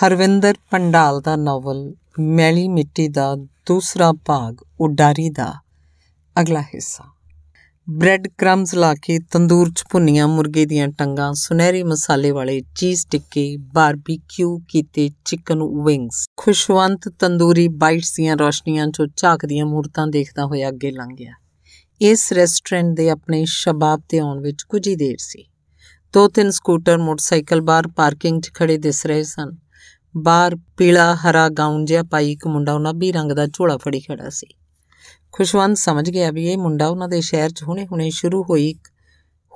हरविंदर पंडाल का नावल मैली मिट्टी का दूसरा भाग उडारी का अगला हिस्सा। ब्रैड क्रम्स ला के तंदूर च भुनिया मुर्गे दियां टंगा, सुनहरी मसाले वाले चीज़ टिक्के, बारबीक्यू कीते chicken wings, Khushwant tandoori bites दियां रोशनियां चो झाकदियां मूरतां देखदा होया अगे लंघ गया। इस रेस्टोरेंट दे अपने शबाब ते आउण विच कुछ ही देर सी। दो तीन स्कूटर मोटरसाइकिल बाहर पार्किंग च खड़े दिस रहे सन। बाहर पीला हरा गाउन जिहा पाई एक मुंडा उनाबी रंग का झोला फड़ी खड़ा सी। खुशवंत समझ गया भी ये मुंडा उन्हां दे शहर च हुणे-हुणे शुरू होई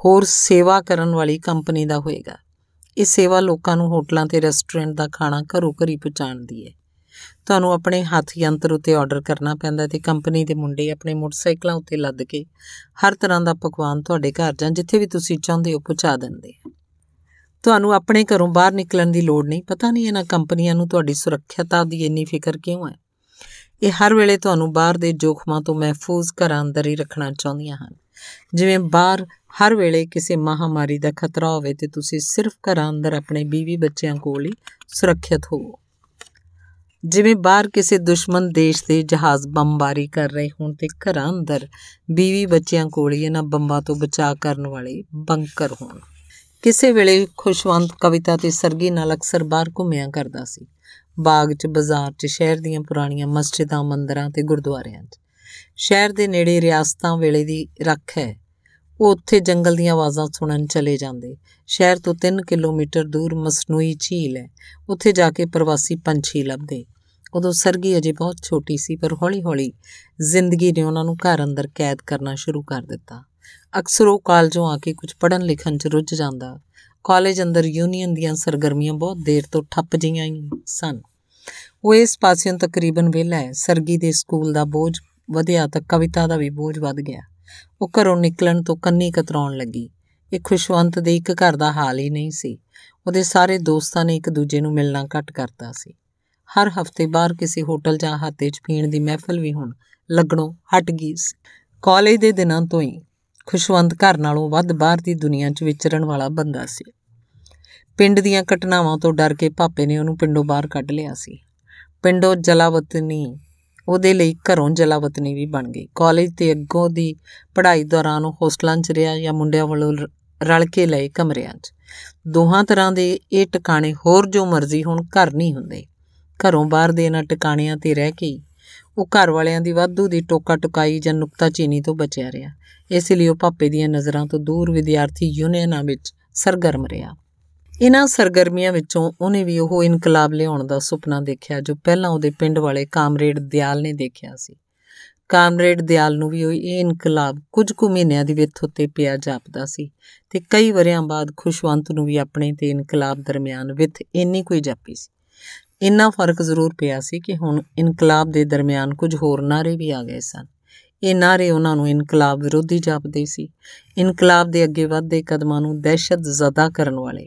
होर सेवा करन वाली कंपनी दा होएगा। ये सेवा लोकां नूं होटलों ते रेस्टोरेंट दा खाना घरों घरी पहुँचाउंदी है। तुहानूं अपने हथ यंत्र उत्ते आर्डर करना पैंदा ते कंपनी दे मुंडे अपने मोटरसाइकिलों उत्ते लद के हर तरह का पकवान तुहाडे घर जां जिथे भी तुसीं चाहुंदे हो पहुँचा दिंदे। तुहानूं अपने घरों बाहर निकलण दी लोड़ नहीं। पता नहीं इन्हां कंपनियां नूं तुहाडी सुरक्षता दी इन्नी फिकर क्यों है। ये हर वेले तुहानूं बाहर दे जोखमां तो महफूज घर अंदर ही रखना चाहुंदियां हन। जिवें बाहर हर वेले किसी महामारी का खतरा होवे ते तुसीं सिर्फ घर अंदर अपने बीवी बच्चों कोल ही सुरक्षित हो। जिवें बाहर किसी दुश्मन देश के जहाज़ बमबारी कर रहे होण ते घर अंदर बीवी बच्चों कोल ही इन्हां बंबां तो बचाव करन वाले बंकर होण। किसी वेले खुशवंत कविता ते सरगी नाल अक्सर बाहर घुम्या करता सी। बाग च, बाजार च, शहर दीयां पुराणियां मस्जिदां, मंदिरां ते गुरुद्वारियां च। शहर दे नेड़े रियासतां वेले दी रख है, वो उत्थे जंगल दीयां आवाज़ां सुनन चले जांदे। शहर तो 3 किलोमीटर दूर मसनूई झील है, उत्थे जाके प्रवासी पंछी लभदे। उदों सरगी अजे बहुत छोटी सी, पर हौली हौली जिंदगी ने उन्हां नूं घर अंदर कैद करना शुरू कर दिता। अक्सर वह कॉलेजों आके कुछ पढ़न लिखन च रुझ जाता। कॉलेज अंदर यूनीयन दियां सरगर्मियां बहुत देर तो ठप्प जियां ही सन। वो इस पासियों तकरीबन वेला है। सरगी दे स्कूल का बोझ वधिया तो कविता का भी बोझ वध गया। वो घरों निकलन तो कन्नी कतराउण लगी। ये खुशवंत दे एक घर का हाल ही नहीं सी। उहदे सारे दोस्तां ने एक दूजे नूं मिलना घट करता सी। हर हफ्ते बाहर किसी होटल जां हाते च पीण दी महफिल भी हुण लगणों हट गई। कॉलेज के दिनां तो ही खुशवंत घर नालों वध बाहर की दुनिया च विचरण वाला बंदा सी। पिंड दीयां घटनावां तो डर के पापे ने उहनूं पिंडों बाहर कढ लिया सी। पिंडों जलावतनी उहदे लई घरों जलावतनी भी बन गई। कॉलेज ते अग्गों दी पढ़ाई दौरान होस्टलां च रिहा या मुंडियां वालों रल के लए कमरियां च। दोहां तरहां दे इह टिकाणे होर जो मर्जी होण घर नहीं हुंदे। घरों बाहर दे इन्हां टिकाणियां ते रह के वो घर वालियां दी वाधू दी टोका टुकाई जां नुक्ताचीनी तो बचिया रहा। इसलिए पापे दीयां नज़रां तो दूर विद्यार्थी यूनियनां विच सरगर्म रहा। इन्हां सरगर्मियां विचों उहने भी वो इनकलाब लियाउण दा सुपना देखिया जो पहलां उहदे पिंड वाले कामरेड दयाल ने देखिया सी। कामरेड दयाल नूं भी इह इनकलाब कुछ कु महीनों की विथ उत्ते पिया जापदा सी ते कई वरियां बाद खुशवंत नूं भी अपने ते इनकलाब दरमियान विथ इन्नी कोई जापी सी। इन्ना फर्क जरूर पिया सी कि हुण इनकलाब के दरमियान कुछ होर नारे भी आ गए सन। ये नारे उन्होंने इनकलाब विरोधी जापते सी, इनकलाब के अगे वधदे कदमां नूं दहशत ज़दा करन वाले।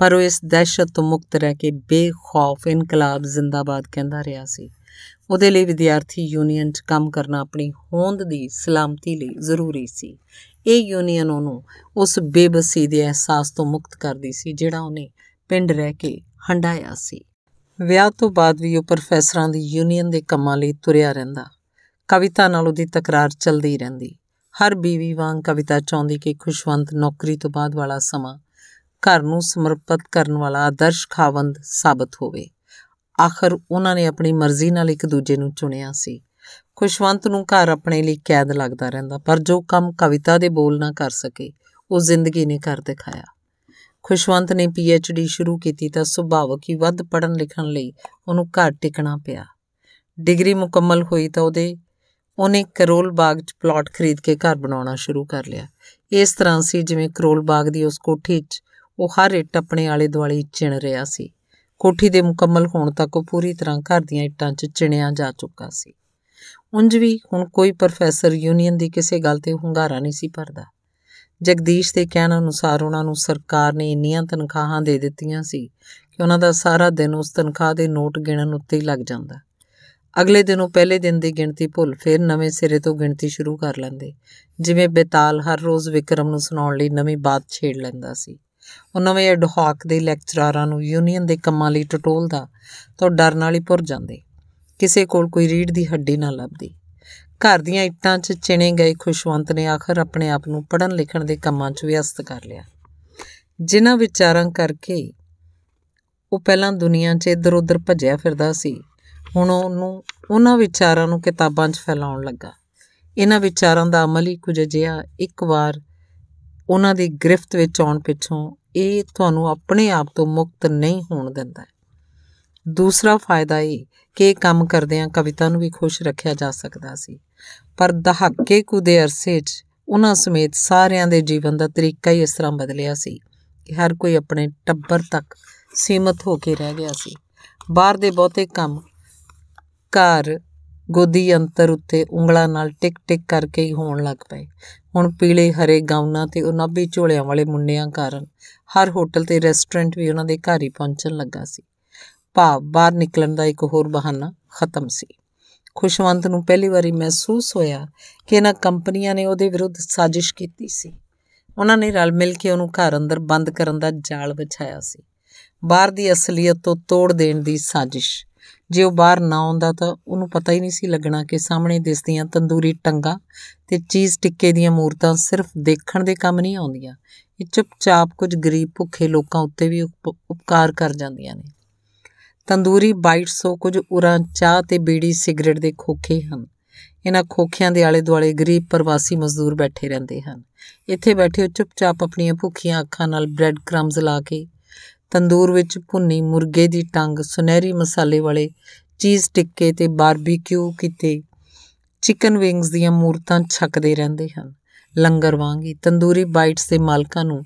पर इस दहशत तो मुक्त रह के बेखौफ इनकलाब जिंदाबाद कहता रहा सी। उहदे लई विद्यार्थी यूनीयन च काम करना अपनी होंद की सलामती लई जरूरी सी। ये यूनीयन उन्होंने उस बेबसी के एहसास तो मुक्त करती सी जिहड़ा उन्हें पिंड रह के हंडाया सी। विआह तो बाद भी वह प्रोफैसरां की यूनीयन के कामां लई तुरिया रहिंदा। कविता नाल उहदी तकरार चलती ही रहिंदी। हर बीवी वांग कविता चाहुंदी कि खुशवंत नौकरी तो बाद वाला समा घर नूं समर्पित करन वाला आदर्श खावंद साबित होवे। आखिर उन्हां ने अपनी मर्जी नाल एक दूजे नूं चुनिया सी। खुशवंत नूं घर अपने लिए कैद लगता रहिंदा, पर जो काम कविता दे बोल ना कर सके वो जिंदगी ने कर दिखाया। खुशवंत ने PhD शुरू की तो सुभाविक ही वध पढ़न लिखण लई उहनूं घर टिकना पिया। डिग्री मुकम्मल हुई तो उन्हें करोल बाग च प्लॉट खरीद के घर बनाना शुरू कर लिया। इस तरह से जिमें करोल बाग की उस कोठी च वो हर इट अपने आले दुआले चिण रहा सी। कोठी के मुकम्मल होने तक वो पूरी तरह घर दीयां इट्टां च चिणिया जा चुका सी। उंज भी हुण कोई प्रोफैसर यूनीयन की किसी गल ते हुंगारा नहीं सी भरदा। जगदीश के कहण अनुसार उन्होंने सरकार ने इन्नियां तनख्वाहां दे दित्तियां सी कि उन्हां दा सारा दिन उस तनख्वाह दे नोट गिणन उत्ते ही लग जांदा। अगले दिनों पहले दिन की गिणती भुल फिर नवें सिरे तो गिणती शुरू कर लेंदे। जिमें बेताल हर रोज़ विक्रम नूं सुनाउण लई नवीं बात छेड़ लैंदा सी। उन्होंने ढहाक के लैक्चरारां नूं यूनीयन के कामां लई टटोलदा तां डर नाल ही भुर जांदे। किसी कोल कोई रीढ़ की हड्डी ना लभदी। घर दीआं इट्टां 'च चिणे गए खुशवंत ने आखिर अपने आप नूं पढ़न लिखण के कामां 'च व्यस्त कर लिया, जिन्हां विचारां करके वो पहलां दुनिया 'च इधर उधर भजया फिरदा सी, हुण उहनूं उन्हां विचारां नूं किताबां 'च फैलाउण लगा। इन्हां विचारां दा अमल ही कुछ अजिहा एक वार उन्हां दी गिरफ्त विच आउण पिछों ये तुहानूं अपने आप तो मुक्त नहीं होण दिंदा है। दूसरा फायदा ये कि काम करदिआं कविता नूं भी खुश रखिया जा सकदा सी, पर दहाके कु दे अरसे च उन्हां समेत सारिआं दे जीवन दा तरीका ही इस तरह बदलिया सी कि हर कोई अपने टब्बर तक सीमित हो के रह गया सी। बाहर दे बहुते काम घर गोदी अंतर उत्ते उंगलां नाल टिक टिक करके ही होण लग पए। हुण पीले हरे गाउनां ते उनाबी झोलियां वाले मुंडियां कारण हर होटल ते रेस्टोरेंट भी उन्हां दे घर ही पहुंचण लगा सी। ਭਾਵ ਬਾਹਰ ਨਿਕਲਣ ਦਾ ਇੱਕ ਹੋਰ ਬਹਾਨਾ ਖਤਮ ਸੀ। ਖੁਸ਼ਵੰਤ ਨੂੰ ਪਹਿਲੀ ਵਾਰੀ ਮਹਿਸੂਸ ਹੋਇਆ ਕਿ ਇਹਨਾਂ ਕੰਪਨੀਆਂ ਨੇ ਉਹਦੇ ਵਿਰੁੱਧ ਸਾਜ਼ਿਸ਼ ਕੀਤੀ ਸੀ। ਉਹਨਾਂ ਨੇ ਰਲ ਮਿਲ ਕੇ ਉਹਨੂੰ ਘਰ ਅੰਦਰ ਬੰਦ ਕਰਨ ਦਾ ਜਾਲ ਵਿਛਾਇਆ ਸੀ, ਬਾਹਰ ਦੀ ਅਸਲੀਅਤ ਤੋਂ ਤੋੜ ਦੇਣ ਦੀ ਸਾਜ਼ਿਸ਼। ਜੇ ਉਹ ਬਾਹਰ ਨਾ ਆਉਂਦਾ ਤਾਂ ਉਹਨੂੰ ਪਤਾ ਹੀ ਨਹੀਂ ਸੀ ਲੱਗਣਾ ਕਿ ਸਾਹਮਣੇ ਦਿਸਦੀਆਂ ਤੰਦੂਰੀ ਟੰਗਾਂ ਤੇ ਚੀਜ਼ ਟਿੱਕੇ ਦੀਆਂ ਮੂਰਤਾਂ ਸਿਰਫ ਦੇਖਣ ਦੇ ਕੰਮ ਨਹੀਂ ਆਉਂਦੀਆਂ, ਇਹ ਚੁੱਪਚਾਪ ਕੁਝ ਗਰੀਬ ਭੁੱਖੇ ਲੋਕਾਂ ਉੱਤੇ ਵੀ ਉਪਕਾਰ ਕਰ ਜਾਂਦੀਆਂ ਨੇ। तंदूरी बाइट्स तो कुछ उरां चाह ते बीड़ी सिगरेट के खोखे हैं। इन्हां खोखियां दे आले दुआले गरीब प्रवासी मजदूर बैठे रहंदे हन। इत्थे बैठे चुपचाप अपनी भुखियां अखां नाल ब्रैड क्रम्स ला के तंदूर विच भुन्नी मुर्गे की टंग, सुनहरी मसाले वाले चीज़ टिक्के ते बारबीक्यू कीते चिकन विंग्स दीआं मूरतां छकदे रहंदे हन। लंगर वांग ही तंदूरी बाइट्स के मालकां नूं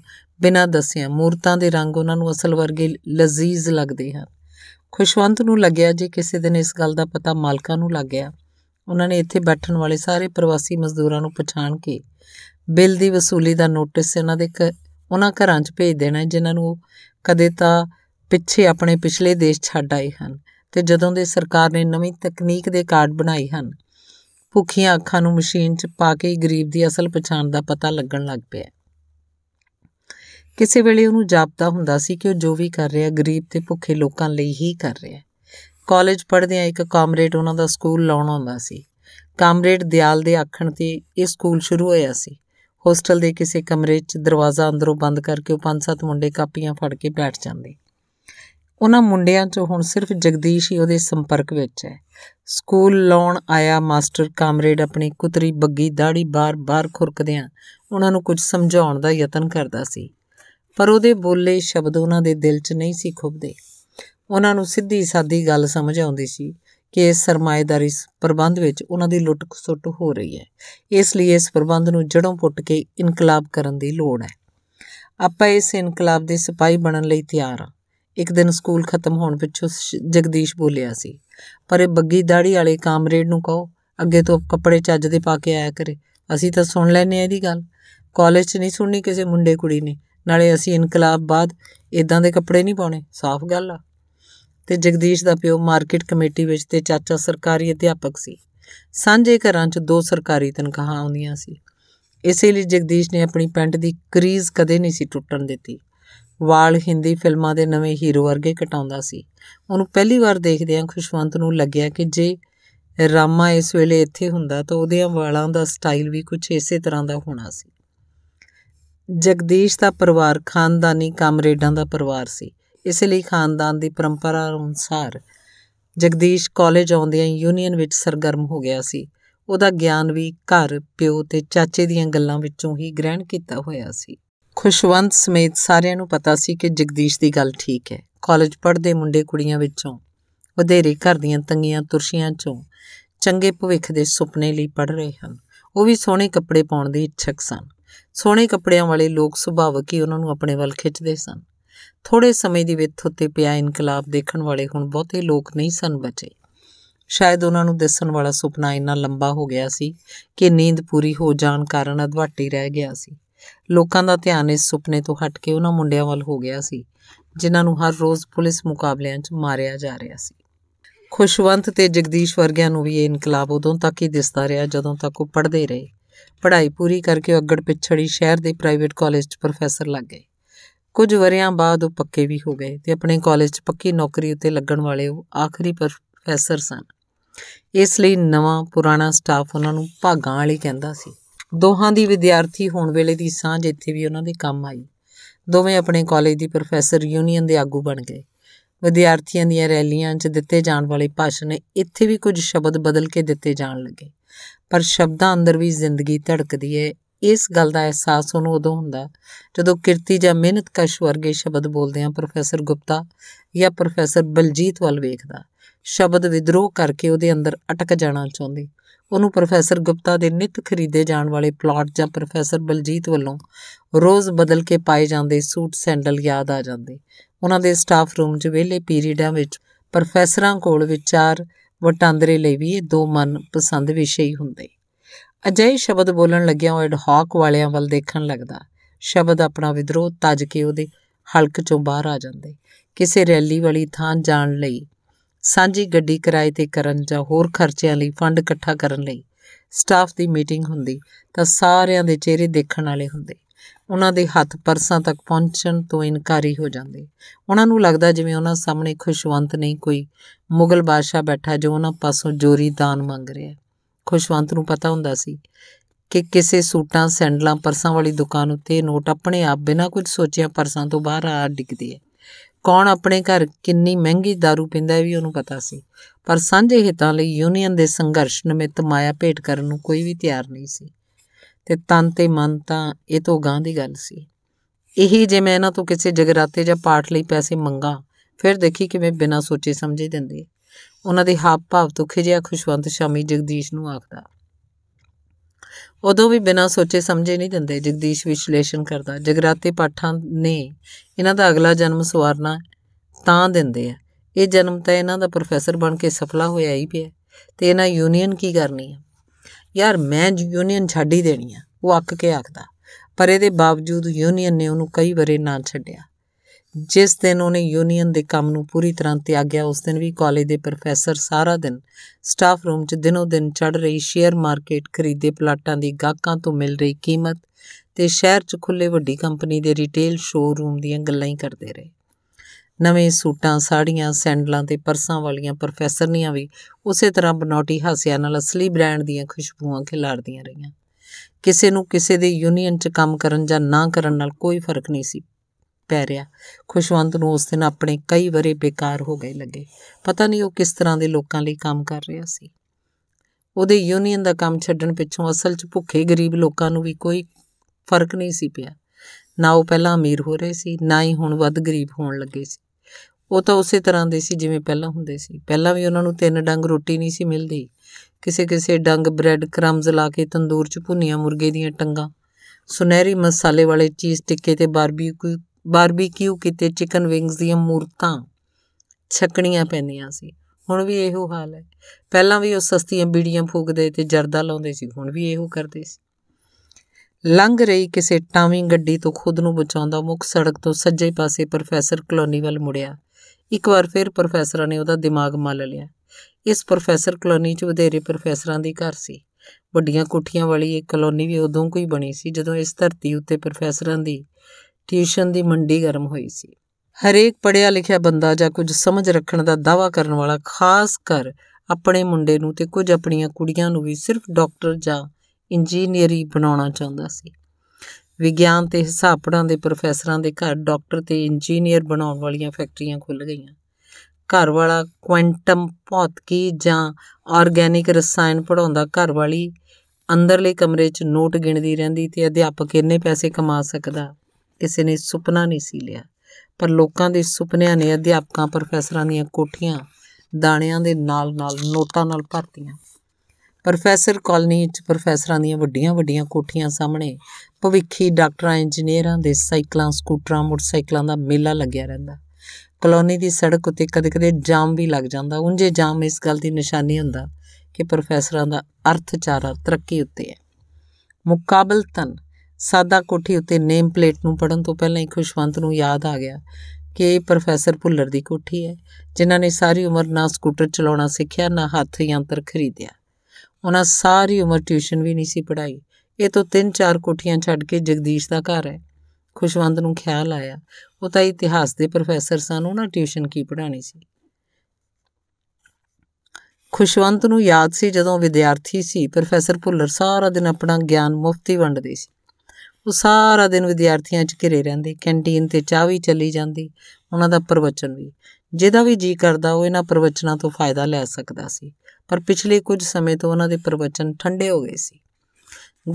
बिना दस्सिया मूरतां दे रंग उन्हां नूं असल वर्गे लजीज लगदे हन। खुशवंत नूं लग्या जे किसी दिन इस गल का पता मालकां नूं लग गया, उन्होंने इत्थे बैठण वाले सारे प्रवासी मजदूरां नूं पछाण के बिल दी वसूली दा नोटिस इन्हां दे उन्हां घरां च भेज देना जिन्हां नूं कदे तां पिछे अपने पिछले देश छड्ड आए हन ते जदों दे सरकार ने नवीं तकनीक दे कार्ड बनाए हन भुखियां अखां नूं मशीन च पा के गरीब दी असल पछाण दा पता लगण लग पिਆ। किसी वेले उन्होंने जापता हुंदा सी कि जो भी कर रहा गरीब ते भुखे लोकां लई ही कर रहा। कॉलेज पढ़दिआं एक कामरेड उन्हां दा स्कूल लाउण आउंदा सी। कामरेड दयाल दे आखण ते इह स्कूल शुरू होया सी। होस्टल दे किसी कमरे च दरवाज़ा अंदरों बंद करके वो 5-7 मुंडे कापियां फड़ के बैठ जांदे। उन्हां मुंडियां चों हुण सिर्फ जगदीश ही उहदे संपर्क विच है। स्कूल लाउण आया मास्टर कामरेड अपनी कुतरी बग्गी दाढ़ी बार बार खुरकदिआं उन्हां नूं कुछ समझाउण दा यतन करदा सी, पर उहदे बोले शब्द उन्हां दे दिल च नहीं सी खुभदे। उन्हां नूं सीधी सादी गल समझ आउंदी सी कि इस सरमाएदारी प्रबंध विच उन्हां दी लुट खसुट हो रही है, इसलिए इस प्रबंध नूं जड़ों पुट के इनकलाब करन दी लोड़ है। आपां इस इनकलाब दे सिपाही बनन लई तैयार हां। एक दिन स्कूल खत्म होण पिछों जगदीश बोलिया सी, पर इह बग्गी दाढ़ी वाले कामरेड नूं कहो अगे तो कपड़े चज दे पा के आया करे, असीं तां सुण लैंदे आं इहदी गल, कालेज 'च नहीं सुणनी किसी मुंडे कुड़ी ने, नाले असी इनकलाब बाद इदां दे कपड़े नहीं पाने, साफ गल आ। ते जगदीश दा पिओ मार्केट कमेटी विच ते चाचा सरकारी अध्यापक सी। सांझे घरां च 2 सरकारी तनख्वाहां आउंदियां सी, इसे लई जगदीश ने अपनी पैंट दी करीज कदे नहीं सी टुटण दित्ती। वाल हिंदी फिल्मां दे नवें हीरो वर्गे कटाउंदा सी। उहनूं पहली वार देखदिआं खुशवंत नूं लग्गिआ कि जे रामा इस वेले इत्थे हुंदा तां उहदिआं वालां दा स्टाइल भी कुछ इसे तर੍ਹਾਂ ਦਾ ਹੋਣਾ ਸੀ। जगदीश का परिवार खानदानी कामरेडा का परिवार सी, इसलिए खानदान की परंपरा अनुसार जगदीश कॉलेज आउंदियां यूनीयन विच सरगर्म हो गया सी। उहदा ज्ञान भी घर प्यो ते चाचे दीयां गल्लां विचों ही ग्रहण किया होया सी। खुशवंत समेत सारिआं नूं पता सी कि जगदीश की गल ठीक है। कॉलेज पढ़दे मुंडे कुड़ियां विचों वधेरे घर दीयां तंगीआं तुरशियां चों चंगे भविख दे सुपने लई पढ़ रहे हन। वो भी सोहणे कपड़े पाउण दे इच्छक सन। सोहणे कपड़ियां वाले लोग सुभावक ही उन्होंने अपने वाल खिंचते सन। थोड़े समय की विथ उत्ते पिया इनकलाब देखण वाले हुण बहुते लोग नहीं सन बचे। शायद उन्होंने दिसण वाला सुपना इन्ना लंबा हो गया सी कि नींद पूरी हो जाण कारण अधवाटी रह गया सी। लोकां दा ध्यान इस सुपने तो हट के उन्हां मुंडियां वाल हो गया सी जिन्हां नूं हर रोज़ पुलिस मुकाबलियां च मारिया जा रहा सी। खुशवंत ते जगदीश वर्गियां नूं भी ये इनकलाब उदों तक ही दिसदा रहा जदों तक वो पढ़दे रहे। पढ़ाई पूरी करके अगड़ पिछड़ी शहर के प्राइवेट कॉलेज प्रोफैसर लग गए। ਕੁਝ ਵਰਿਆਂ ਬਾਅਦ ਉਹ ਪੱਕੇ ਵੀ ਹੋ ਗਏ ਤੇ ਆਪਣੇ ਕਾਲਜ 'ਚ ਪੱਕੀ ਨੌਕਰੀ ਉੱਤੇ ਲੱਗਣ ਵਾਲੇ ਉਹ ਆਖਰੀ ਪ੍ਰੋਫੈਸਰ ਸਨ। ਇਸ ਲਈ ਨਵਾਂ ਪੁਰਾਣਾ ਸਟਾਫ ਉਹਨਾਂ ਨੂੰ ਭਾਗਾਂ ਵਾਲੀ ਕਹਿੰਦਾ ਸੀ। ਦੋਹਾਂ ਦੀ ਵਿਦਿਆਰਥੀ ਹੋਣ ਵੇਲੇ ਦੀ ਸਾਂਝ ਇੱਥੇ ਵੀ ਉਹਨਾਂ ਦੇ ਕੰਮ ਆਈ। ਦੋਵੇਂ ਆਪਣੇ ਕਾਲਜ ਦੀ ਪ੍ਰੋਫੈਸਰ ਯੂਨੀਅਨ ਦੇ ਆਗੂ ਬਣ ਗਏ। ਵਿਦਿਆਰਥੀਆਂ ਦੀਆਂ ਰੈਲੀਆਂ 'ਚ ਦਿੱਤੇ ਜਾਣ ਵਾਲੇ ਭਾਸ਼ਣ ਇੱਥੇ ਵੀ ਕੁਝ ਸ਼ਬਦ ਬਦਲ ਕੇ ਦਿੱਤੇ ਜਾਣ ਲੱਗੇ, ਪਰ ਸ਼ਬਦਾਂ ਅੰਦਰ ਵੀ ਜ਼ਿੰਦਗੀ ਧੜਕਦੀ ਹੈ। ਇਸ ਗੱਲ ਦਾ ਅਹਿਸਾਸ ਉਹਨੂੰ ਉਦੋਂ ਹੁੰਦਾ ਜਦੋਂ ਕਿਰਤੀ ਜਾਂ ਮਿਹਨਤਕਸ਼ ਵਰਗੇ ਸ਼ਬਦ ਬੋਲਦਿਆਂ ਪ੍ਰੋਫੈਸਰ ਗੁਪਤਾ ਜਾਂ ਪ੍ਰੋਫੈਸਰ ਬਲਜੀਤ ਵੱਲ ਵੇਖਦਾ। ਸ਼ਬਦ ਵਿਦਰੋਹ ਕਰਕੇ ਉਹਦੇ ਅੰਦਰ ਅਟਕ ਜਾਣਾ ਚਾਹੁੰਦੀ। ਉਹਨੂੰ ਪ੍ਰੋਫੈਸਰ ਗੁਪਤਾ ਦੇ ਨਿੱਤ ਖਰੀਦੇ ਜਾਣ ਵਾਲੇ ਪਲਾਟ ਜਾਂ ਪ੍ਰੋਫੈਸਰ ਬਲਜੀਤ ਵੱਲੋਂ ਰੋਜ਼ ਬਦਲ ਕੇ ਪਾਏ ਜਾਂਦੇ ਸੂਟ ਸੈਂਡਲ ਯਾਦ ਆ ਜਾਂਦੇ। ਉਹਨਾਂ ਦੇ ਸਟਾਫ ਰੂਮ 'ਚ ਵਿਹਲੇ ਪੀਰੀਅਡਾਂ ਵਿੱਚ ਪ੍ਰੋਫੈਸਰਾਂ ਕੋਲ ਵਿਚਾਰ ਵਟਾਂਦਰੇ ਲਈ ਵੀ ਇਹ ਦੋ ਮਨਪਸੰਦ ਵਿਸ਼ੇ ਹੀ ਹੁੰਦੇ। ਅਜਿਹੇ ਸ਼ਬਦ ਬੋਲਣ ਲੱਗਿਆ ਉਹ ਐਡਹੌਕ ਵਾਲਿਆਂ ਵੱਲ ਦੇਖਣ ਲੱਗਦਾ। ਸ਼ਬਦ ਆਪਣਾ ਵਿਦਰੋਹ ਤਜ ਕੇ ਉਹਦੇ ਹਲਕ 'ਚੋਂ ਬਾਹਰ ਆ ਜਾਂਦੇ। ਕਿਸੇ ਰੈਲੀ ਵਾਲੀ ਥਾਂ ਜਾਣ ਲਈ, ਸਾਂਝੀ ਗੱਡੀ ਕਿਰਾਏ 'ਤੇ ਕਰਨ ਜਾਂ ਹੋਰ ਖਰਚਿਆਂ ਲਈ ਫੰਡ ਇਕੱਠਾ ਕਰਨ ਲਈ ਸਟਾਫ ਦੀ ਮੀਟਿੰਗ ਹੁੰਦੀ ਤਾਂ ਸਾਰਿਆਂ ਦੇ ਚਿਹਰੇ ਦੇਖਣ ਵਾਲੇ ਹੁੰਦੇ। ਉਹਨਾਂ ਦੇ ਹੱਥ ਪਰਸਾਂ ਤੱਕ ਪਹੁੰਚਣ ਤੋਂ ਇਨਕਾਰੀ ਹੋ ਜਾਂਦੇ। ਉਹਨਾਂ ਨੂੰ ਲੱਗਦਾ ਜਿਵੇਂ ਉਹਨਾਂ ਸਾਹਮਣੇ ਖੁਸ਼ਵੰਤ ਨਹੀਂ ਕੋਈ ਮੁਗਲ ਬਾਦਸ਼ਾਹ ਬੈਠਾ ਜੋ ਉਹਨਾਂ ਪਾਸੋਂ ਜੋਰੀ ਦਾਨ ਮੰਗ ਰਿਹਾ। ਖੁਸ਼ਵੰਤ ਨੂੰ ਪਤਾ ਹੁੰਦਾ ਸੀ ਕਿ ਕਿਸੇ ਸੂਟਾਂ ਸੈਂਡਲਾਂ ਪਰਸਾਂ ਵਾਲੀ ਦੁਕਾਨ ਉੱਤੇ ਨੋਟ ਆਪਣੇ ਆਪ ਬਿਨਾਂ ਕੁਝ ਸੋਚਿਆ ਪਰਸਾਂ ਤੋਂ ਬਾਹਰ ਆ ਡਿੱਗਦੇ ਹੈ। ਕੌਣ ਆਪਣੇ ਘਰ ਕਿੰਨੀ ਮਹਿੰਗੀ ਦਾਰੂ ਪੀਂਦਾ ਇਹ ਵੀ ਉਹਨੂੰ ਪਤਾ ਸੀ, ਪਰ ਸਾਂਝੇ ਹਿੱਤਾਂ ਲਈ ਯੂਨੀਅਨ ਦੇ ਸੰਘਰਸ਼ ਨਿਮਿਤ ਮਾਇਆ ਭੇਟ ਕਰਨ ਨੂੰ ਕੋਈ ਵੀ ਤਿਆਰ ਨਹੀਂ ਸੀ ਤੇ ਤਨ ਤੇ ਮਨ ਤਾਂ ਇਹ ਤੋਂ ਗਾਂਹ ਦੀ ਗੱਲ ਸੀ। ਇਹੀ ਜੇ ਮੈਂ ਇਹਨਾਂ ਤੋਂ ਕਿਸੇ ਜਗਰਾਤੇ ਜਾਂ ਪਾਠ ਲਈ ਪੈਸੇ ਮੰਗਾਂ ਫਿਰ ਦੇਖੀ ਕਿਵੇਂ ਬਿਨਾਂ ਸੋਚੇ ਸਮਝੇ ਦਿੰਦੇ। ਉਹਨਾਂ ਦੇ ਹਾਵ ਭਾਵ ਤੋਂ ਖਿਜਿਆ ਖੁਸ਼ਵੰਤ ਸ਼ਾਮੀ ਜਗਦੀਸ਼ ਨੂੰ ਆਖਦਾ। ਉਦੋਂ ਵੀ ਬਿਨਾਂ ਸੋਚੇ ਸਮਝੇ ਨਹੀਂ ਦਿੰਦੇ, ਜਗਦੀਸ਼ ਵਿਸ਼ਲੇਸ਼ਣ ਕਰਦਾ। ਜਗਰਾਤੇ ਪਾਠਾਂ ਨੇ ਇਹਨਾਂ ਦਾ ਅਗਲਾ ਜਨਮ ਸਵਾਰਨਾ ਤਾਂ ਦਿੰਦੇ ਆ, ਇਹ ਜਨਮ ਤਾਂ ਇਹਨਾਂ ਦਾ ਪ੍ਰੋਫੈਸਰ ਬਣ ਕੇ ਸਫਲਾ ਹੋਇਆ ਹੀ ਪਿਆ ਤੇ ਇਹਨਾਂ ਯੂਨੀਅਨ ਕੀ ਕਰਨੀ ਆ ਯਾਰ, ਮੈਂ ਯੂਨੀਅਨ ਛੱਡ ਹੀ ਦੇਣੀ ਆ, ਉਹ ਅੱਕ ਕੇ ਆਖਦਾ। ਪਰ ਇਹਦੇ ਬਾਵਜੂਦ ਯੂਨੀਅਨ ਨੇ ਉਹਨੂੰ ਕਈ ਵਾਰੀ ਨਾ ਛੱਡਿਆ। ਜਿਸ ਦਿਨ ਉਹਨੇ ਯੂਨੀਅਨ ਦੇ ਕੰਮ ਨੂੰ ਪੂਰੀ ਤਰ੍ਹਾਂ ਤਿਆਗਿਆ ਉਸ ਦਿਨ ਵੀ ਕਾਲਜ ਦੇ ਪ੍ਰੋਫੈਸਰ ਸਾਰਾ ਦਿਨ ਸਟਾਫ ਰੂਮ 'ਚ ਦਿਨੋਂ ਦਿਨ ਚੜ੍ਹ ਰਹੀ ਸ਼ੇਅਰ ਮਾਰਕੀਟ, ਖਰੀਦੇ ਪਲਾਟਾਂ ਦੀ ਗਾਹਕਾਂ ਤੋਂ ਮਿਲ ਰਹੀ ਕੀਮਤ ਤੇ ਸ਼ਹਿਰ 'ਚ ਖੁੱਲ੍ਹੇ ਵੱਡੀ ਕੰਪਨੀ ਦੇ ਰਿਟੇਲ ਸ਼ੋਅਰੂਮ ਦੀਆਂ ਗੱਲਾਂ ਹੀ ਕਰਦੇ ਰਹੇ। ਨਵੇਂ ਸੂਟਾਂ, ਸਾੜੀਆਂ, ਸੈਂਡਲਾਂ ਤੇ ਪਰਸਾਂ ਵਾਲੀਆਂ ਪ੍ਰੋਫੈਸਰਨੀਆਂ ਵੀ ਉਸੇ ਤਰ੍ਹਾਂ ਬਨੌਟੀ ਹਾਸਿਆਂ ਨਾਲ ਅਸਲੀ ਬ੍ਰਾਂਡ ਦੀਆਂ ਖੁਸ਼ਬੂਆਂ ਖਿਲਾਰਦੀਆਂ ਰਹੀਆਂ। ਕਿਸੇ ਨੂੰ ਕਿਸੇ ਦੇ ਯੂਨੀਅਨ 'ਚ ਕੰਮ ਕਰਨ ਜਾਂ ਨਾ ਕਰਨ ਨਾਲ ਕੋਈ ਫਰਕ ਨਹੀਂ ਸੀ ਪੈ ਰਿਹਾ। ਖੁਸ਼ਵੰਤ ਨੂੰ ਉਸ ਦਿਨ ਆਪਣੇ ਕਈ ਵਰੇ ਬੇਕਾਰ ਹੋ ਗਏ ਲੱਗੇ। ਪਤਾ ਨਹੀਂ ਉਹ ਕਿਸ ਤਰ੍ਹਾਂ ਦੇ ਲੋਕਾਂ ਲਈ ਕੰਮ ਕਰ ਰਿਹਾ ਸੀ। ਉਹਦੇ ਯੂਨੀਅਨ ਦਾ ਕੰਮ ਛੱਡਣ ਪਿੱਛੋਂ ਅਸਲ 'ਚ ਭੁੱਖੇ ਗਰੀਬ ਲੋਕਾਂ ਨੂੰ ਵੀ ਕੋਈ ਫਰਕ ਨਹੀਂ ਸੀ ਪਿਆ। ਨਾ ਉਹ ਪਹਿਲਾਂ ਅਮੀਰ ਹੋ ਰਹੇ ਸੀ, ਨਾ ਹੀ ਹੁਣ ਵੱਧ ਗਰੀਬ ਹੋਣ ਲੱਗੇ ਸੀ। ਉਹ ਤਾਂ ਉਸੇ ਤਰ੍ਹਾਂ ਦੇ ਸੀ ਜਿਵੇਂ ਪਹਿਲਾਂ ਹੁੰਦੇ ਸੀ। ਪਹਿਲਾਂ ਵੀ ਉਹਨਾਂ ਨੂੰ 3 ਡੰਗ ਰੋਟੀ ਨਹੀਂ ਸੀ ਮਿਲਦੀ, ਕਿਸੇ ਡੰਗ ਬ੍ਰੈਡ ਕ੍ਰਮਜ਼ ਲਾ ਕੇ ਤੰਦੂਰ 'ਚ ਭੁੰਨੀਆਂ ਮੁਰਗੇ ਦੀਆਂ ਟੰਗਾਂ, ਸੁਨਹਿਰੀ ਮਸਾਲੇ ਵਾਲੇ ਚੀਜ਼ ਟਿੱਕੇ ਤੇ ਬਾਰਬੀਕਿਊ ਕੀਤੇ ਚਿਕਨ ਵਿੰਗਸ ਦੀਆਂ ਮੂਰਤਾਂ ਛਕਣੀਆਂ ਪੈਂਦੀਆਂ ਸੀ। ਹੁਣ ਵੀ ਇਹੋ ਹਾਲ ਹੈ। ਪਹਿਲਾਂ ਵੀ ਉਹ ਸਸਤੀਆਂ ਬੀੜੀਆਂ ਫੂਕਦੇ ਤੇ ਜਰਦਾ ਲਾਉਂਦੇ ਸੀ, ਹੁਣ ਵੀ ਇਹੋ ਕਰਦੇ ਸੀ। ਲੰਘ ਰਹੀ ਕਿਸੇ ਟਾਵੀਂ ਗੱਡੀ ਤੋਂ ਖੁਦ ਨੂੰ ਬਚਾਉਂਦਾ ਮੁੱਖ ਸੜਕ ਤੋਂ ਸੱਜੇ ਪਾਸੇ ਪ੍ਰੋਫੈਸਰ ਕਲੋਨੀ ਵੱਲ ਮੁੜਿਆ। ਇੱਕ ਵਾਰ ਫਿਰ ਪ੍ਰੋਫੈਸਰਾਂ ਨੇ ਉਹਦਾ ਦਿਮਾਗ ਮੱਲ ਲਿਆ। ਇਸ ਪ੍ਰੋਫੈਸਰ ਕਲੋਨੀ 'ਚ ਵਧੇਰੇ ਪ੍ਰੋਫੈਸਰਾਂ ਦੀ ਘਰ ਸੀ। ਵੱਡੀਆਂ ਕੋਠੀਆਂ ਵਾਲੀ ਇਹ ਕਲੋਨੀ ਵੀ ਉਦੋਂ ਕੋਈ ਬਣੀ ਸੀ ਜਦੋਂ ਇਸ ਧਰਤੀ ਉੱਤੇ ਪ੍ਰੋਫੈਸਰਾਂ ਦੀ ਟਿਊਸ਼ਨ ਦੀ ਮੰਡੀ ਗਰਮ ਹੋਈ ਸੀ। ਹਰੇਕ ਪੜ੍ਹਿਆ ਲਿਖਿਆ ਬੰਦਾ ਜਾਂ ਕੁਝ ਸਮਝ ਰੱਖਣ ਦਾ ਦਾਅਵਾ ਕਰਨ ਵਾਲਾ, ਖਾਸ ਕਰ ਆਪਣੇ ਮੁੰਡੇ ਨੂੰ ਤੇ ਕੁਝ ਆਪਣੀਆਂ ਕੁੜੀਆਂ ਨੂੰ ਵੀ ਸਿਰਫ ਡਾਕਟਰ ਜਾਂ ਇੰਜੀਨੀਅਰੀ ਬਣਾਉਣਾ ਚਾਹੁੰਦਾ ਸੀ। ਵਿਗਿਆਨ ਤੇ ਹਿਸਾਬ ਪੜ੍ਹਾਉਣ ਦੇ ਪ੍ਰੋਫੈਸਰਾਂ ਦੇ ਘਰ ਡਾਕਟਰ ਤੇ ਇੰਜੀਨੀਅਰ ਬਣਾਉਣ ਵਾਲੀਆਂ ਫੈਕਟਰੀਆਂ ਖੁੱਲ੍ਹ ਗਈਆਂ। ਘਰ ਵਾਲਾ ਕੁਐਂਟਮ ਭੌਤਿਕੀ ਜਾਂ ਆਰਗੈਨਿਕ ਰਸਾਇਣ ਪੜ੍ਹਾਉਂਦਾ, ਘਰ ਵਾਲੀ ਅੰਦਰਲੇ ਕਮਰੇ 'ਚ ਨੋਟ ਗਿਣਦੀ ਰਹਿੰਦੀ ਤੇ ਅਧਿਆਪਕ ਇੰਨੇ ਪੈਸੇ ਕਮਾ ਸਕਦਾ ਕਿਸੇ ਨੇ ਸੁਪਨਾ ਨਹੀਂ ਸੀ ਲਿਆ। ਪਰ ਲੋਕਾਂ ਦੇ ਸੁਪਨਿਆਂ ਨੇ ਅਧਿਆਪਕਾਂ, ਪ੍ਰੋਫੈਸਰਾਂ ਦੀਆਂ ਕੋਠੀਆਂ ਦਾਣਿਆਂ ਦੇ ਨਾਲ-ਨਾਲ ਨੋਟਾਂ ਨਾਲ ਭਰਤੀਆਂ। ਪ੍ਰੋਫੈਸਰ ਕਾਲਨੀ 'ਚ ਪ੍ਰੋਫੈਸਰਾਂ ਦੀਆਂ ਵੱਡੀਆਂ-ਵੱਡੀਆਂ ਕੋਠੀਆਂ ਸਾਹਮਣੇ ਭਵਿੱਖੀ ਡਾਕਟਰਾਂ, ਇੰਜੀਨੀਅਰਾਂ ਦੇ ਸਾਈਕਲਾਂ, ਸਕੂਟਰਾਂ, ਮੋਟਰਸਾਈਕਲਾਂ ਦਾ ਮੇਲਾ ਲੱਗਿਆ ਰਹਿੰਦਾ। ਕਲੋਨੀ ਦੀ ਸੜਕ ਉੱਤੇ ਕਦੇ-ਕਦੇ ਜਾਮ ਵੀ ਲੱਗ ਜਾਂਦਾ। ਉਂਝੇ ਜਾਮ ਇਸ ਗੱਲ ਦੀ ਨਿਸ਼ਾਨੀ ਹੁੰਦਾ ਕਿ ਪ੍ਰੋਫੈਸਰਾਂ ਦਾ ਅਰਥਚਾਰਾ ਤਰੱਕੀ ਉੱਤੇ ਹੈ। ਮੁਕਾਬਲਤਨ ਸਾਦਾ ਕੋਠੀ ਉੱਤੇ ਨੇਮ ਪਲੇਟ ਨੂੰ ਪੜ੍ਹਨ ਤੋਂ ਪਹਿਲਾਂ ਹੀ ਖੁਸ਼ਵੰਤ ਨੂੰ ਯਾਦ ਆ ਗਿਆ ਕਿ ਇਹ ਪ੍ਰੋਫੈਸਰ ਭੁੱਲਰ ਦੀ ਕੋਠੀ ਹੈ, ਜਿਨ੍ਹਾਂ ਨੇ ਸਾਰੀ ਉਮਰ ਨਾ ਸਕੂਟਰ ਚਲਾਉਣਾ ਸਿੱਖਿਆ, ਨਾ ਹੱਥ ਯੰਤਰ ਖਰੀਦਿਆ। ਉਹਨਾਂ ਸਾਰੀ ਉਮਰ ਟਿਊਸ਼ਨ ਵੀ ਨਹੀਂ ਸੀ ਪੜ੍ਹਾਈ। ਇਹ ਤੋਂ 3-4 ਕੋਠੀਆਂ ਛੱਡ ਕੇ ਜਗਦੀਸ਼ ਦਾ ਘਰ ਹੈ। ਖੁਸ਼ਵੰਤ ਨੂੰ ਖਿਆਲ ਆਇਆ वो तो इतिहास के प्रोफैसर सन, उन्होंने ट्यूशन की पढ़ानी सी। खुशवंत नूं याद सी जदों विद्यार्थी सी प्रोफैसर भुल्लर सारा दिन अपना ज्ञान मुफ्त ही वंडदे सी। वो सारा दिन विद्यार्थियों च घिरे रहिंदे, कैंटीन ते चाह भी चली जाती, उन्हां दा प्रवचन भी, जिहदा भी जी करदा वो इन्हां प्रवचनां तो फायदा लै सकदा सी। पर पिछले कुछ समय तो उन्हां दे प्रवचन ठंडे हो गए सी।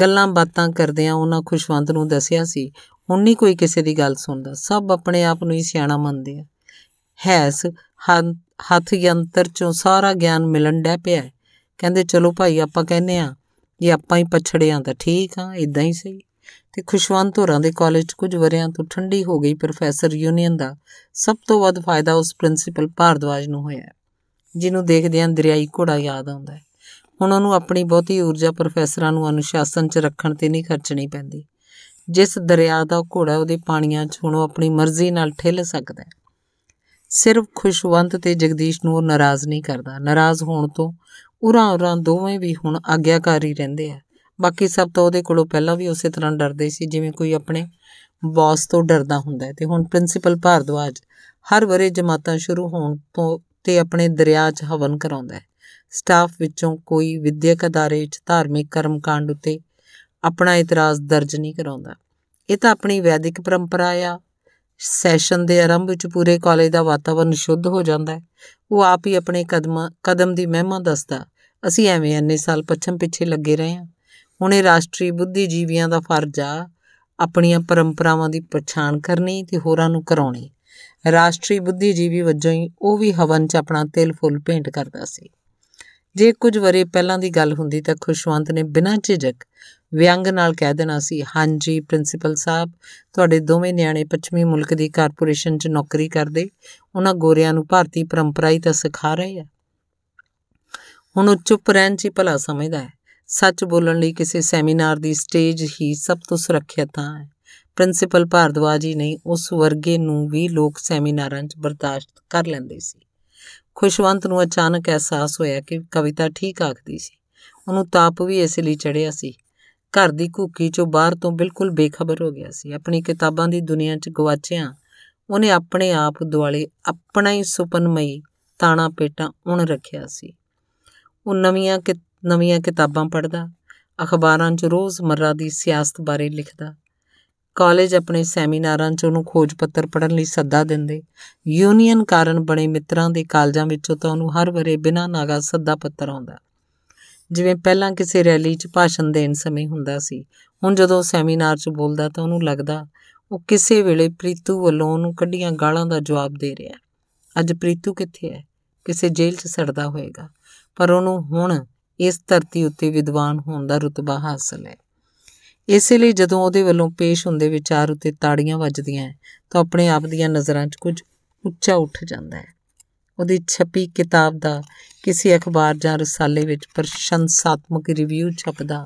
गल्लां बातां करदियां उन्हां खुशवंत नूं दस्सिया सी हुण नहीं कोई किसी की गल सुनदा, सब अपने आप नूं ही सियाणा मनदे आ। हैस हथ यंत्र चों सारा ज्ञान मिलन डै पिया। कहंदे चलो भाई आपां कहने आ जे आपां ही पछड़े आ तां ठीक आ, इदां ही सही। ते खुशवंत होरां दे कॉलेज कुछ वरियां तो ठंडी हो गई प्रोफैसर यूनियन दा सब तो वध फायदा उस प्रिंसीपल भारद्वाज नूं होया, जिन्हों देखदियां दरियाई घोड़ा याद आउंदा है। हुण उहनूं अपनी बहुती ऊर्जा प्रोफैसरां नूं अनुशासन च रखण ते नहीं खर्चणी पैंदी। जिस दरिया दा घोड़ा उहदे पाणियां च हुण अपनी मर्जी नाल ठिल सकदा है। सिर्फ खुशवंत ते जगदीश नूं नाराज़ नहीं करदा। नाराज़ होण तो उरां उरां दोवें भी हुण आग्याकारी रहिंदे आ। बाकी सब तो उहदे कोलों पहलां भी उस तरह डरदे सी जिवें कोई अपने बॉस तो डरदा हुंदा है। ते हुण प्रिंसीपल भारद्वाज हर वरे जमातां शुरू होण तो ते अपने दरिया च हवन कराउंदा है। स्टाफ विचों कोई विद्यक अदारे च धार्मिक कर्मकांड उत्ते अपना इतराज़ दर्ज नहीं कराउंदा। इह तां अपनी वैदिक परंपरा आ। सैशन के आरंभ में पूरे कॉलेज का वातावरण शुद्ध हो जाता है। वो आप ही अपने कदम की महिमा दसदा, असी एवें इन्ने साल पछम पिछे लगे रहे हैं। हुणे राष्ट्रीय बुद्धिजीवियों का फर्ज आ अपनियां परंपरावां की पछाण करनी ते होरां नूं कराउणी। राष्ट्रीय बुद्धिजीवी वजों ही वह भी हवन च अपना तिल फुल भेंट करता सी। जे कुछ वरे पहलां दी गल हुंदी तां खुशवंत ने बिना झिझक व्यंग नाल कह देना सी, हाँ जी प्रिंसीपल साहब तुहाडे दोवें न्याणे पच्छमी मुल्क की कारपोरेशन च नौकरी करदे, उन्हां गोरियां नूं भारती परंपरा ही तां सिखा रहे आ। हुण उह चुप रहण च भला समझदा है। सच बोलण लई किसी सैमीनार की स्टेज ही सब तो सुरੱਖਿਅਤ थां है। प्रिंसीपल भारद्वाज ही नहीं उस वर्गे नूं भी लोग सैमीनारां च बर्दाश्त कर लैंदे सी। खुशवंत नूं अचानक एहसास होया कि कविता ठीक आखदी सी। उहनूं ताप भी इस लई चढ़िया सी। घर की घुकी चों बाहर तो बिल्कुल बेखबर हो गया सी। अपनी किताबां की दुनिया च गवाचिया उहने अपने आप दुआले अपना ही सुपनमई ताणा पेटा उण रखिया सी। उह नवीं किताबां पढ़दा, अखबारां च रोज़मर्रा की सियासत बारे लिखदा, कॉलेज अपने सैमीनारां च उहनूं खोज पत्र पढ़न लई सद्दा दिंदे। यूनियन कारण बने मित्रां दे कालजां विचों तां उहनूं हर वरे बिना नागा सद्दा पत्र आउंदा, जिवें पहलां किसी रैली च भाषण देण समय हुंदा सी। हुण जदों सैमीनार च बोलदा तां उहनूं लगदा उह किसे वेले प्रीतू वल्लों उहनूं कड्ढीआं गालां दा जवाब दे रिहा। अज प्रीतू कित्थे है? किसी जेल च सड़दा होएगा। पर उहनूं हुण इस धरती उत्ते विद्वान होण दा रुतबा हासिल है। इसे लिए जदों उहदे वल्लों पेश हुंदे विचार उत्ते ताड़ियां वजदियां तां अपने आप दीआं नज़रां च कुछ उच्चा उठ जांदा है। उहदी छपी किताब दा किसी अखबार जां रसाले विच प्रशंसात्मक रिव्यू छपदा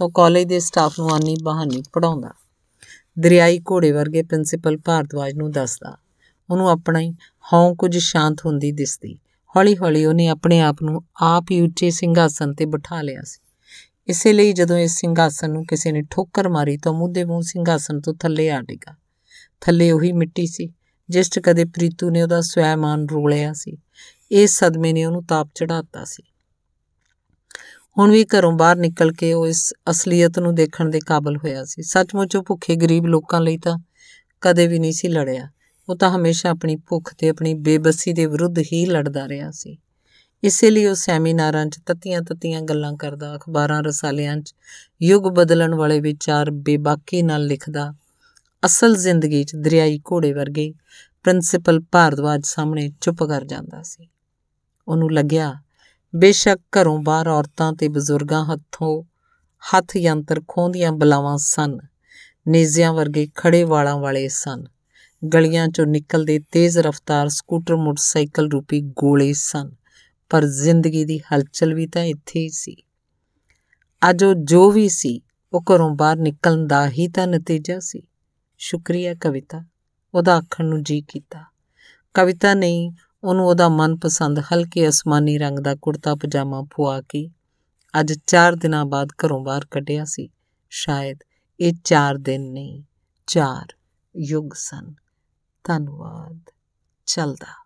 तां कॉलेज दे स्टाफ नूं आनी बहानी पढ़ाउंदा, दरियाई घोड़े वर्गे प्रिंसीपल भारद्वाज नूं दसदा। उहनूं अपना ही हौं कुछ शांत हुंदी दिसदी। हौली हौली उहने अपने आप नूं आप ही उच्चे सिंघासन ते बिठा लिया सी। इसे लिए जदों इस सिंघासन नूं किसी ने ठोकर मारी तां मुद्दे मूँह सिंघासन तो थल्ले आ डिगा। थल्ले उही मिट्टी सी जिस च कदे प्रीतू ने उहदा स्वैमान रोलिया सी। इस सदमे ने उहनूं ताप चढ़ाता सी। हुण भी घरों बाहर निकल के उह इस असलीयत नूं देखण दे काबल होया सी। सचमुच उह भुखे गरीब लोकां लई तां कदे भी नहीं सी लड़िया। उह तां हमेशा अपनी भुख ते अपनी बेबसी दे विरुद्ध ही लड़दा रहा सी। इसे लिए उह सैमीनारां च तत्तियां तत्तियां गल्लां करदा, अखबारां रसालियां च युग बदलण वाले विचार बेबाकी नाल लिखदा। असल जिंदगी च दरियाई घोड़े वर्गे प्रिंसीपल भारद्वाज सामने चुप कर जाता सी। उहनूं लग्या बेशक घरों बाहर औरतां ते बजुर्गां हत्थों हथ यंत्र खोंदियां बलावां सन, नेजियां वर्गे खड़े वालां वाले सन, गलियां चों निकलदे तेज़ रफ्तार स्कूटर मोटरसाइकल रूपी गोले सन। पर जिंदगी दी हलचल भी तां इत्थे ही सी। अज उह जो भी सी उह घरों बाहर निकलण दा ही तां नतीजा सी। शुक्रिया कविता, उहदा आखण नूं जी कीता। कविता ने उहनूं उहदा मनपसंद हल्के आसमानी रंग का कुर्ता पजामा पुआ के अज 4 दिनां बाद घरों बाहर कढिया सी। शायद ये 4 दिन नहीं 4 युग सन। ਧੰਨਵਾਦ। ਚੱਲਦਾ।